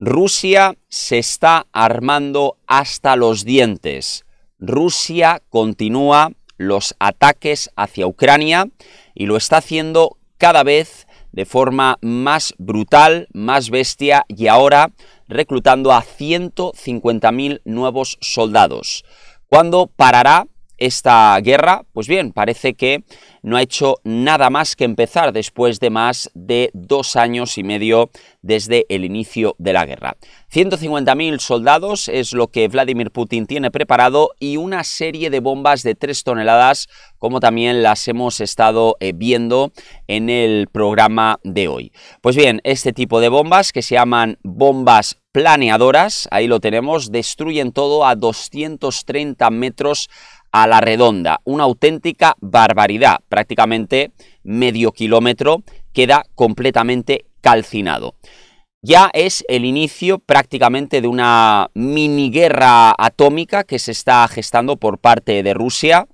Rusia se está armando hasta los dientes. Rusia continúa los ataques hacia Ucrania y lo está haciendo cada vez de forma más brutal, más bestia, y ahora reclutando a 150.000 nuevos soldados. ¿Cuándo parará esta guerra? Pues bien, parece que no ha hecho nada más que empezar después de más de 2 años y medio desde el inicio de la guerra. 150.000 soldados es lo que Vladimir Putin tiene preparado, y una serie de bombas de 3 toneladas, como también las hemos estado viendo en el programa de hoy. Pues bien, este tipo de bombas, que se llaman bombas planeadoras, ahí lo tenemos, destruyen todo a 230 metros a la redonda, una auténtica barbaridad, prácticamente medio kilómetro queda completamente calcinado. Ya es el inicio prácticamente de una mini guerra atómica que se está gestando por parte de Rusia.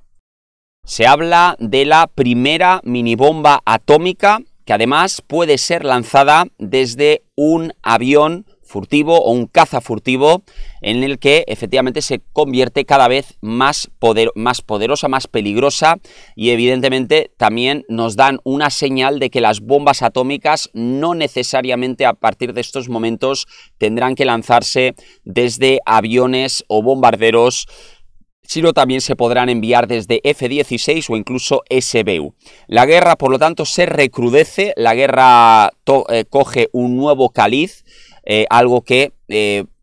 Se habla de la primera minibomba atómica, que además puede ser lanzada desde un avión furtivo o un caza furtivo, en el que efectivamente se convierte cada vez más poderosa, más peligrosa, y evidentemente también nos dan una señal de que las bombas atómicas no necesariamente a partir de estos momentos tendrán que lanzarse desde aviones o bombarderos, sino también se podrán enviar desde F-16 o incluso SBU. La guerra, por lo tanto, se recrudece, la guerra coge un nuevo cariz. Algo que,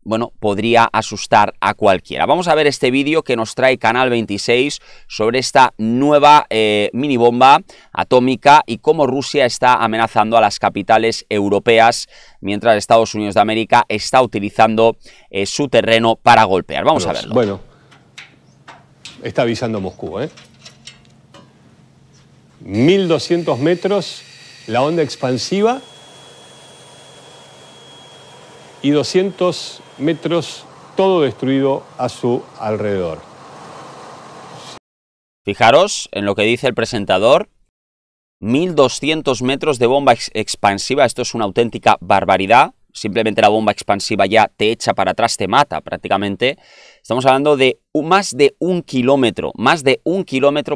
bueno, podría asustar a cualquiera. Vamos a ver este vídeo que nos trae Canal 26 sobre esta nueva minibomba atómica y cómo Rusia está amenazando a las capitales europeas, mientras Estados Unidos de América está utilizando su terreno para golpear. Vamos a verlo. Bueno, está avisando Moscú, ¿eh? 1.200 metros la onda expansiva y 200 metros todo destruido a su alrededor. Fijaros en lo que dice el presentador. 1.200 metros de bomba expansiva, esto es una auténtica barbaridad. Simplemente la bomba expansiva ya te echa para atrás, te mata prácticamente. Estamos hablando de más de un kilómetro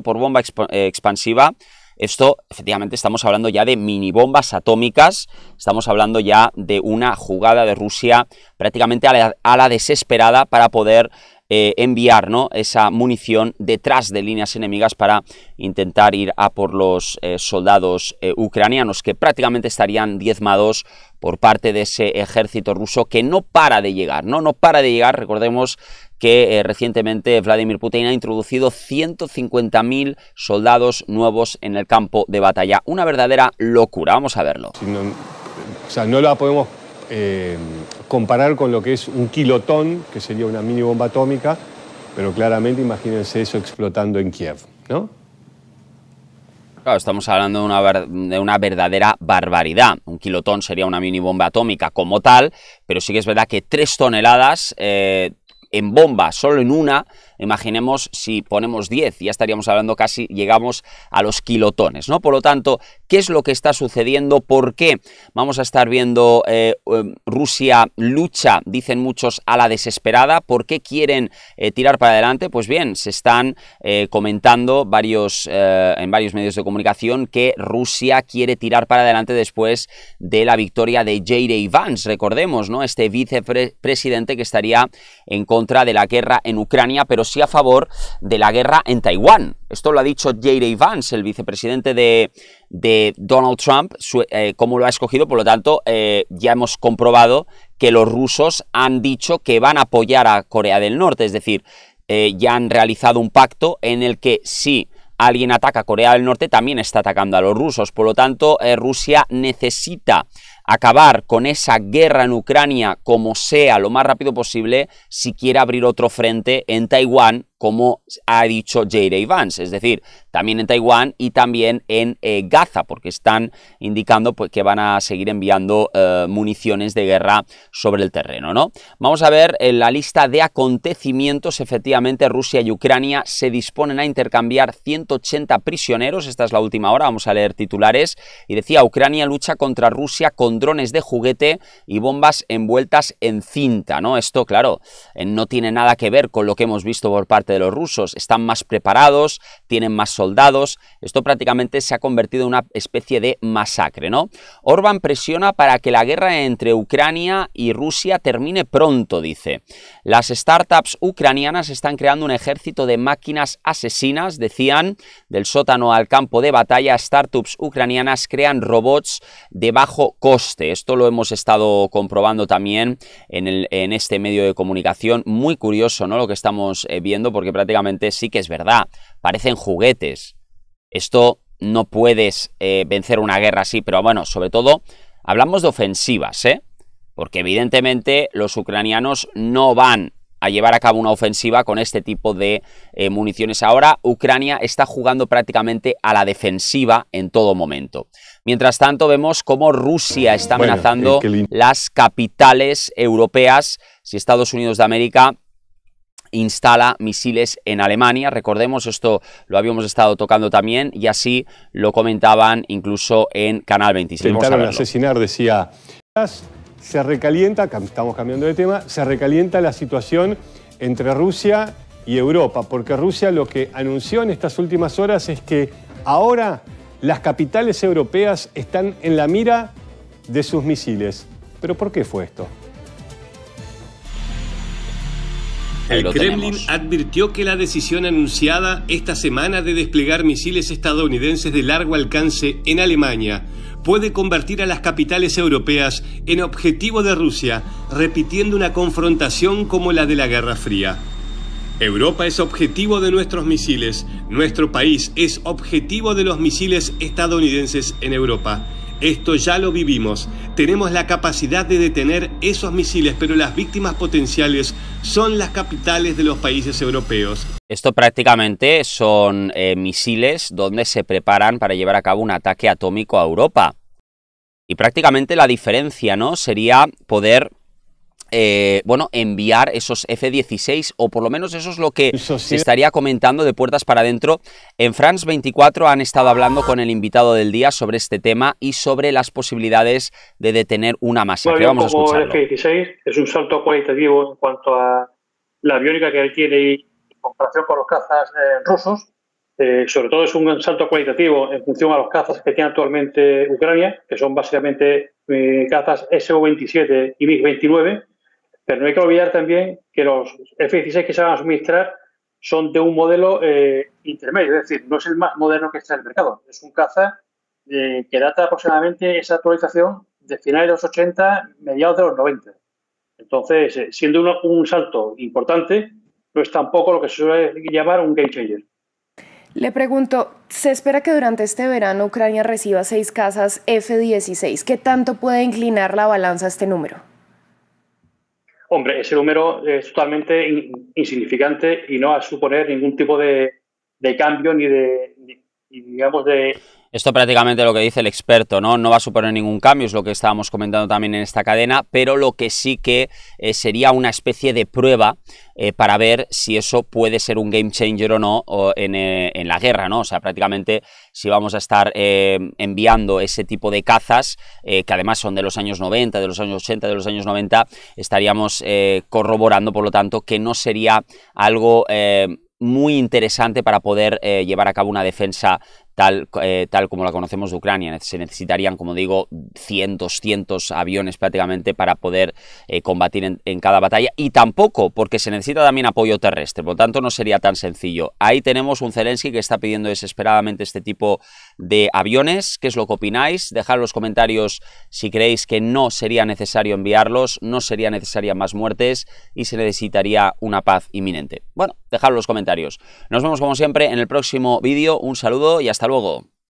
por bomba expansiva. Esto, efectivamente, estamos hablando ya de minibombas atómicas, estamos hablando ya de una jugada de Rusia prácticamente a la desesperada para poder enviar, ¿no?, esa munición detrás de líneas enemigas para intentar ir a por los soldados ucranianos, que prácticamente estarían diezmados por parte de ese ejército ruso que no para de llegar, no para de llegar. Recordemos que recientemente Vladimir Putin ha introducido 150.000 soldados nuevos en el campo de batalla. Una verdadera locura, vamos a verlo. No la podemos comparar con lo que es un kilotón, que sería una mini bomba atómica, pero claramente imagínense eso explotando en Kiev, ¿no? Claro, estamos hablando de una verdadera barbaridad. Un kilotón sería una mini bomba atómica como tal, pero sí que es verdad que 3 toneladas... en bomba, solo en una, imaginemos si ponemos 10, ya estaríamos hablando casi, llegamos a los kilotones, ¿no? Por lo tanto, ¿qué es lo que está sucediendo? ¿Por qué vamos a estar viendo Rusia lucha, dicen muchos, a la desesperada? ¿Por qué quieren tirar para adelante? Pues bien, se están comentando en varios medios de comunicación que Rusia quiere tirar para adelante después de la victoria de J.D. Vance, recordemos, ¿no? Este vicepresidente que estaría en contra de la guerra en Ucrania, pero sí a favor de la guerra en Taiwán. Esto lo ha dicho J.D. Vance, el vicepresidente de Donald Trump, cómo lo ha escogido. Por lo tanto, ya hemos comprobado que los rusos han dicho que van a apoyar a Corea del Norte, es decir, ya han realizado un pacto en el que sí, alguien ataca a Corea del Norte, también está atacando a los rusos. Por lo tanto, Rusia necesita acabar con esa guerra en Ucrania como sea, lo más rápido posible, si quiere abrir otro frente en Taiwán como ha dicho J.D. Vance, es decir, también en Taiwán y también en Gaza, porque están indicando pues, que van a seguir enviando municiones de guerra sobre el terreno, ¿no? Vamos a ver en la lista de acontecimientos. Efectivamente, Rusia y Ucrania se disponen a intercambiar 180 prisioneros, esta es la última hora, vamos a leer titulares, y decía, Ucrania lucha contra Rusia con drones de juguete y bombas envueltas en cinta, ¿no? Esto, claro, no tiene nada que ver con lo que hemos visto por parte de los rusos, están más preparados, tienen más soldados, esto prácticamente se ha convertido en una especie de masacre, ¿no? Orbán presiona para que la guerra entre Ucrania y Rusia termine pronto, dice. Las startups ucranianas están creando un ejército de máquinas asesinas, decían, del sótano al campo de batalla, startups ucranianas crean robots de bajo coste, esto lo hemos estado comprobando también en este medio de comunicación, muy curioso, ¿no?, lo que estamos viendo, porque prácticamente sí que es verdad, parecen juguetes. Esto no puedes vencer una guerra así, pero bueno, sobre todo hablamos de ofensivas, porque evidentemente los ucranianos no van a llevar a cabo una ofensiva con este tipo de municiones. Ahora Ucrania está jugando prácticamente a la defensiva en todo momento. Mientras tanto vemos cómo Rusia está amenazando las capitales europeas. Si Estados Unidos de América instala misiles en Alemania, recordemos, esto lo habíamos estado tocando también y así lo comentaban incluso en Canal 26. Intentaron asesinar, decía. Se recalienta, estamos cambiando de tema, se recalienta la situación entre Rusia y Europa, porque Rusia lo que anunció en estas últimas horas es que ahora las capitales europeas están en la mira de sus misiles. ¿Pero por qué fue esto? El Kremlin advirtió que la decisión anunciada esta semana de desplegar misiles estadounidenses de largo alcance en Alemania puede convertir a las capitales europeas en objetivo de Rusia, repitiendo una confrontación como la de la Guerra Fría. Europa es objetivo de nuestros misiles, nuestro país es objetivo de los misiles estadounidenses en Europa. Esto ya lo vivimos. Tenemos la capacidad de detener esos misiles, pero las víctimas potenciales son las capitales de los países europeos. Esto prácticamente son misiles donde se preparan para llevar a cabo un ataque atómico a Europa. Y prácticamente la diferencia, ¿no?, sería poder enviar esos F-16, o por lo menos eso es lo que se estaría comentando de puertas para adentro. En France 24 han estado hablando con el invitado del día sobre este tema y sobre las posibilidades de detener una masacre. Vamos a escucharlo. Como el F-16 es un salto cualitativo en cuanto a la aviónica que él tiene y en comparación con los cazas rusos, sobre todo es un salto cualitativo en función a los cazas que tiene actualmente Ucrania, que son básicamente cazas Su-27 y MiG-29. Pero no hay que olvidar también que los F-16 que se van a suministrar son de un modelo intermedio, es decir, no es el más moderno que está en el mercado. Es un caza que data aproximadamente esa actualización de finales de los 80, mediados de los 90. Entonces, siendo un salto importante, no es tampoco lo que se suele llamar un game changer. Le pregunto, se espera que durante este verano Ucrania reciba 6 cazas F-16. ¿Qué tanto puede inclinar la balanza este número? Hombre, ese número es totalmente insignificante y no va a suponer ningún tipo de cambio ni de... Esto prácticamente lo que dice el experto, ¿no? No va a suponer ningún cambio, es lo que estábamos comentando también en esta cadena, pero lo que sí que sería una especie de prueba para ver si eso puede ser un game changer o no en la guerra, ¿no? O sea, prácticamente si vamos a estar enviando ese tipo de cazas, que además son de los años 90, de los años 80, de los años 90, estaríamos corroborando, por lo tanto, que no sería algo muy interesante para poder llevar a cabo una defensa tal como la conocemos de Ucrania. Se necesitarían, como digo, cientos aviones prácticamente para poder combatir en cada batalla, y tampoco, porque se necesita también apoyo terrestre, por lo tanto no sería tan sencillo. Ahí tenemos un Zelensky que está pidiendo desesperadamente este tipo de aviones. ¿Qué es lo que opináis? Dejad en los comentarios si creéis que no sería necesario enviarlos, no sería necesaria más muertes y se necesitaría una paz inminente. Bueno, dejad en los comentarios. Nos vemos como siempre en el próximo vídeo, un saludo y hasta luego.